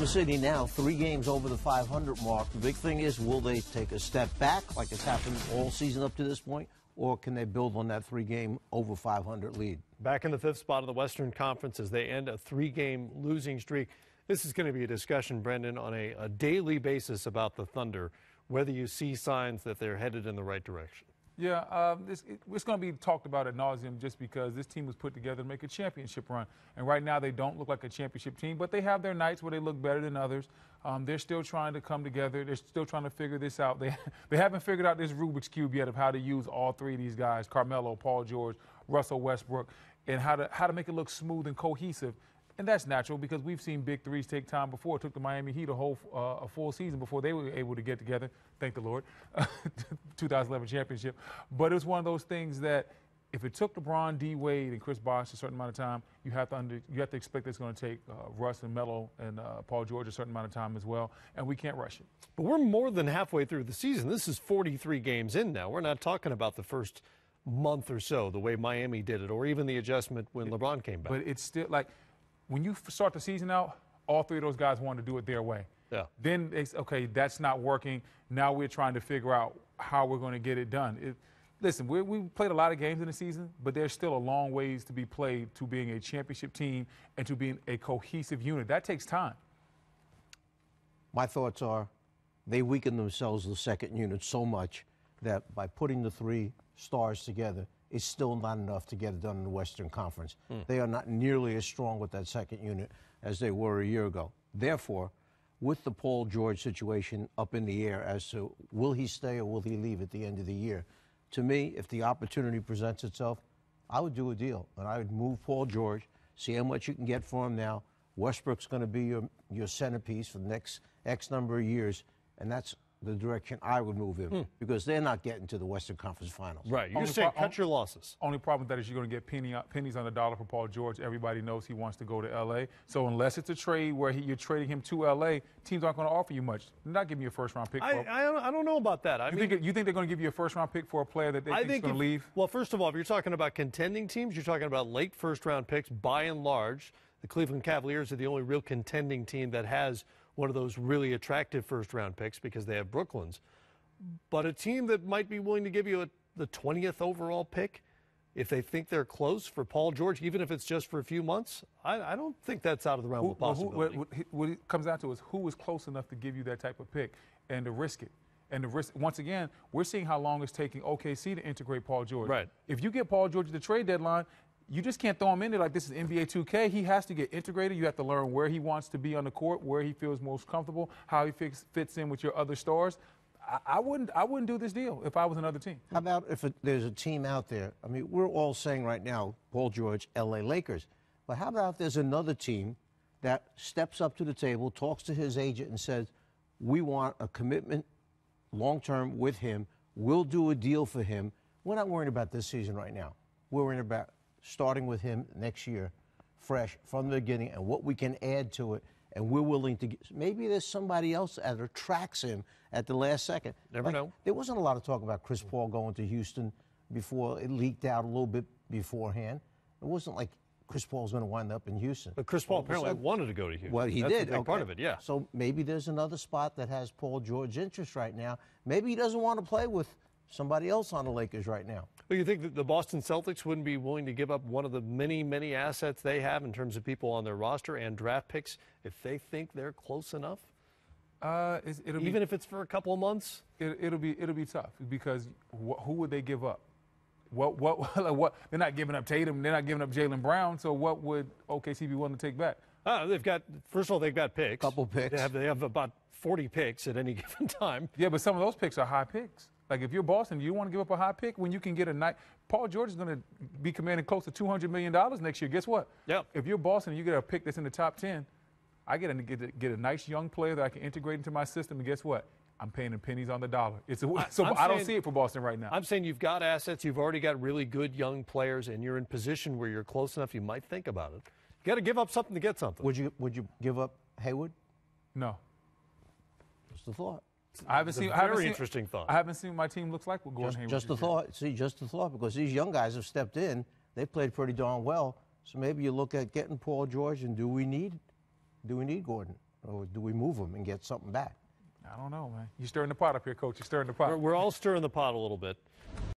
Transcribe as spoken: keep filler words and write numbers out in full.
Oklahoma City now three games over the five hundred mark. The big thing is, will they take a step back like it's happened all season up to this point, or can they build on that three-game over five hundred lead? Back in the fifth spot of the Western Conference as they end a three-game losing streak. This is going to be a discussion, Brendan, on a, a daily basis about the Thunder, whether you see signs that they're headed in the right direction. Yeah, um, it's, it, it's going to be talked about ad nauseum just because this team was put together to make a championship run. And right now they don't look like a championship team, but they have their nights where they look better than others. Um, they're still trying to come together. They're still trying to figure this out. They, they haven't figured out this Rubik's Cube yet of how to use all three of these guys, Carmelo, Paul George, Russell Westbrook, and how to, how to make it look smooth and cohesive. And that's natural because we've seen big threes take time before. It took the Miami Heat a whole uh, a full season before they were able to get together. Thank the Lord, two thousand eleven championship. But it was one of those things that if it took LeBron, D-Wade, and Chris Bosch a certain amount of time, you have to under, you have to expect it's going to take uh, Russ and Melo and uh, Paul George a certain amount of time as well. And we can't rush it. But we're more than halfway through the season. This is forty-three games in now. We're not talking about the first month or so the way Miami did it, or even the adjustment when it, LeBron came back. But it's still like, when you start the season out, all three of those guys wanted to do it their way. Yeah. Then it's, okay, that's not working. Now we're trying to figure out how we're going to get it done. It, listen, we, we played a lot of games in the season, but there's still a long ways to be played to being a championship team and to being a cohesive unit. That takes time. My thoughts are they weaken themselves, the second unit, so much that by putting the three stars together, it's still not enough to get it done in the Western Conference. Mm. They are not nearly as strong with that second unit as they were a year ago. Therefore, with the Paul George situation up in the air as to will he stay or will he leave at the end of the year, to me, if the opportunity presents itself, I would do a deal, and I would move Paul George, see how much you can get for him now. Westbrook's going to be your, your centerpiece for the next X number of years, and that's the direction I would move him, hmm. because they're not getting to the Western Conference Finals. Right, you're saying cut your losses. Only problem with that is you're going to get penny, pennies on the dollar for Paul George. Everybody knows he wants to go to L A, so unless it's a trade where he, you're trading him to L A, teams aren't going to offer you much. They're not giving you a first-round pick. I, for I, I don't know about that. I you, mean, think, you think they're going to give you a first-round pick for a player that they I think going to leave? Well, first of all, if you're talking about contending teams, you're talking about late first-round picks by and large. The Cleveland Cavaliers are the only real contending team that has one of those really attractive first-round picks because they have Brooklyn's. But a team that might be willing to give you a, the twentieth overall pick, if they think they're close for Paul George, even if it's just for a few months, I, I don't think that's out of the realm who, of possibility. Who, what, what it comes down to is who is close enough to give you that type of pick and to risk it. And the risk, once again, we're seeing how long it's taking O K C to integrate Paul George. Right. If you get Paul George at the trade deadline, you just can't throw him in there like this is N B A two K. He has to get integrated. You have to learn where he wants to be on the court, where he feels most comfortable, how he fits, fits in with your other stars. I, I wouldn't I wouldn't do this deal if I was another team. How about if it, there's a team out there? I mean, we're all saying right now, Paul George, L A Lakers. But how about if there's another team that steps up to the table, talks to his agent and says, we want a commitment long-term with him. We'll do a deal for him. We're not worrying about this season right now. We're worrying about starting with him next year, fresh from the beginning, and what we can add to it, and we're willing to get, maybe there's somebody else that attracts him at the last second. Never like, know. There wasn't a lot of talk about Chris Paul going to Houston before it leaked out a little bit beforehand. It wasn't like Chris Paul's going to wind up in Houston. But Chris Paul apparently wanted to go to Houston. Well, he That's did. That's okay. Part of it, yeah. So maybe there's another spot that has Paul George's interest right now. Maybe he doesn't want to play with somebody else on the Lakers right now. Well, you think that the Boston Celtics wouldn't be willing to give up one of the many, many assets they have in terms of people on their roster and draft picks if they think they're close enough? Uh, it'll Even be, if it's for a couple of months? It, it'll be it'll be tough because wh who would they give up? What what what? They're not giving up Tatum. They're not giving up Jaylen Brown. So what would O K C be willing to take back? Uh, they've got first of all they've got picks. Couple picks. They have, they have about forty picks at any given time. Yeah, but some of those picks are high picks. Like, if you're Boston, do you want to give up a high pick when you can get a night? Paul George is going to be commanding close to two hundred million dollars next year. Guess what? Yep. If you're Boston and you get a pick that's in the top ten, I get a, get, a, get a nice young player that I can integrate into my system, and guess what? I'm paying him pennies on the dollar. It's a, so I'm I don't saying, see it for Boston right now. I'm saying you've got assets, you've already got really good young players, and you're in position where you're close enough you might think about it. You got to give up something to get something. Would you, would you give up Haywood? No. Just the thought. I haven't seen. Very I haven't interesting seen, thought. I haven't seen what my team looks like with Gordon. Just, Haywood just the year. thought. See, just the thought. Because these young guys have stepped in. They played pretty darn well. So maybe you look at getting Paul George and do we need, do we need Gordon? Or do we move them and get something back? I don't know, man. You're stirring the pot up here, Coach. You're stirring the pot. We're, we're all stirring the pot a little bit.